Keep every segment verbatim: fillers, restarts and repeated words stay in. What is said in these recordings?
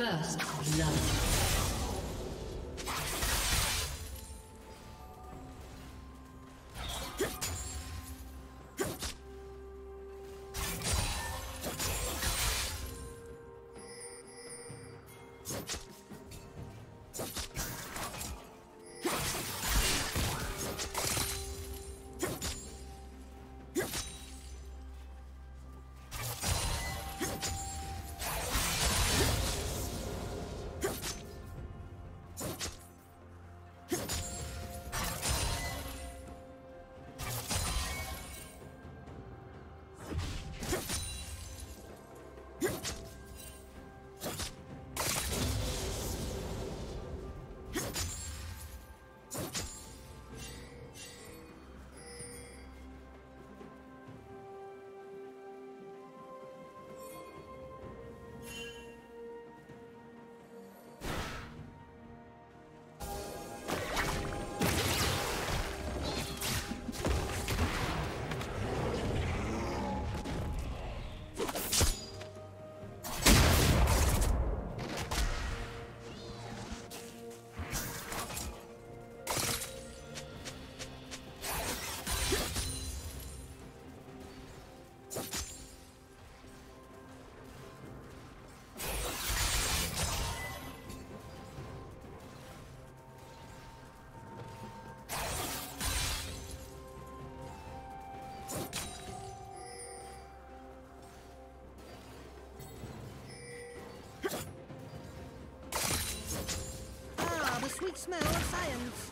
First love. Smell of science.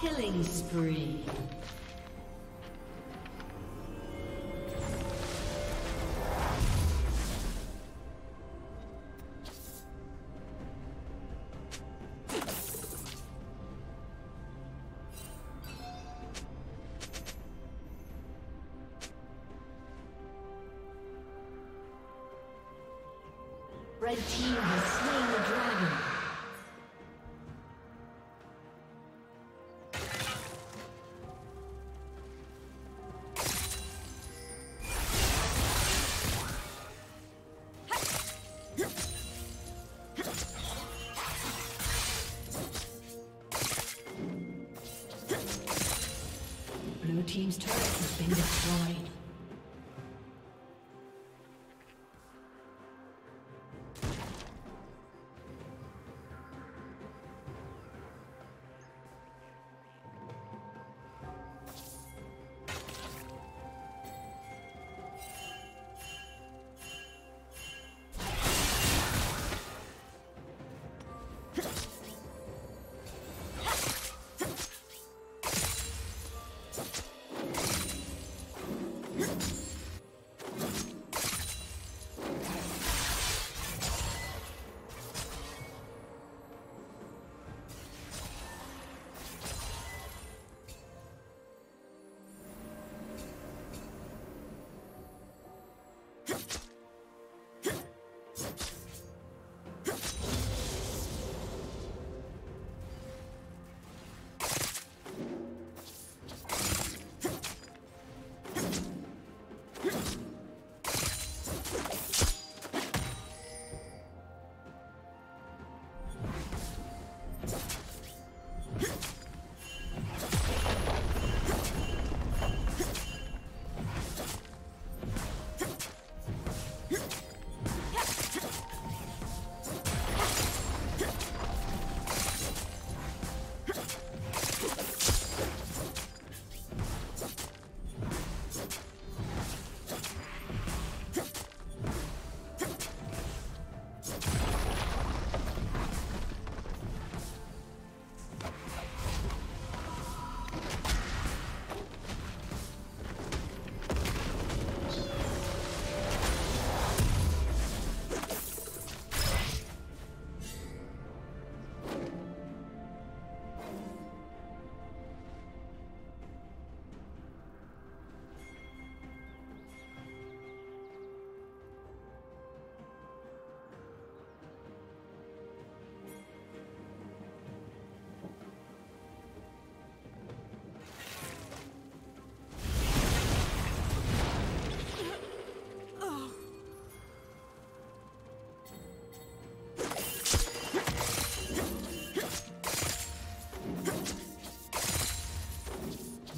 Killing spree. Red team has slain the dragon. Blue team's turret has been destroyed.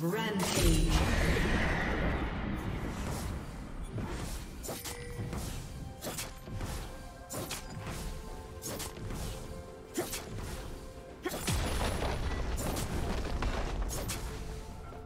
Rampage.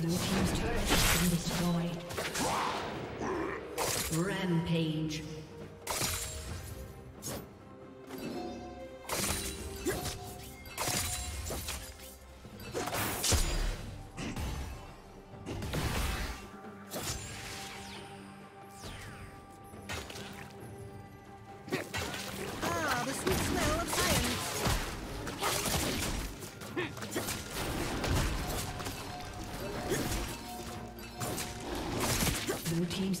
Blue team's turret. been destroyed. Rampage. Blue team's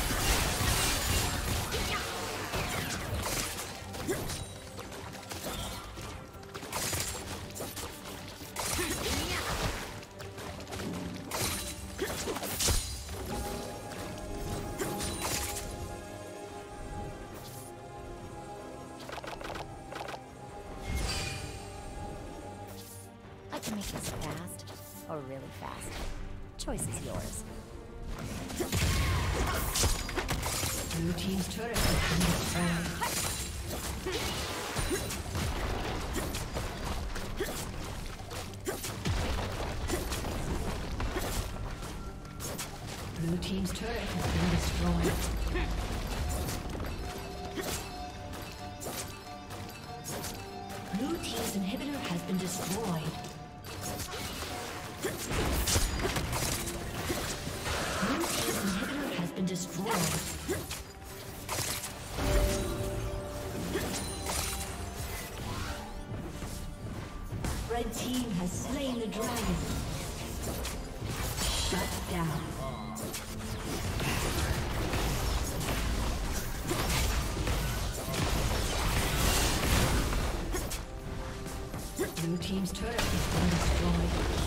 Or really fast. Choice is yours. Blue team's turret has been destroyed. Blue team's turret has been destroyed. Blue team's inhibitor has been destroyed. Blue team's inhibitor has been destroyed. Red team has slain the dragon. Shut down. Blue team's turret has been destroyed.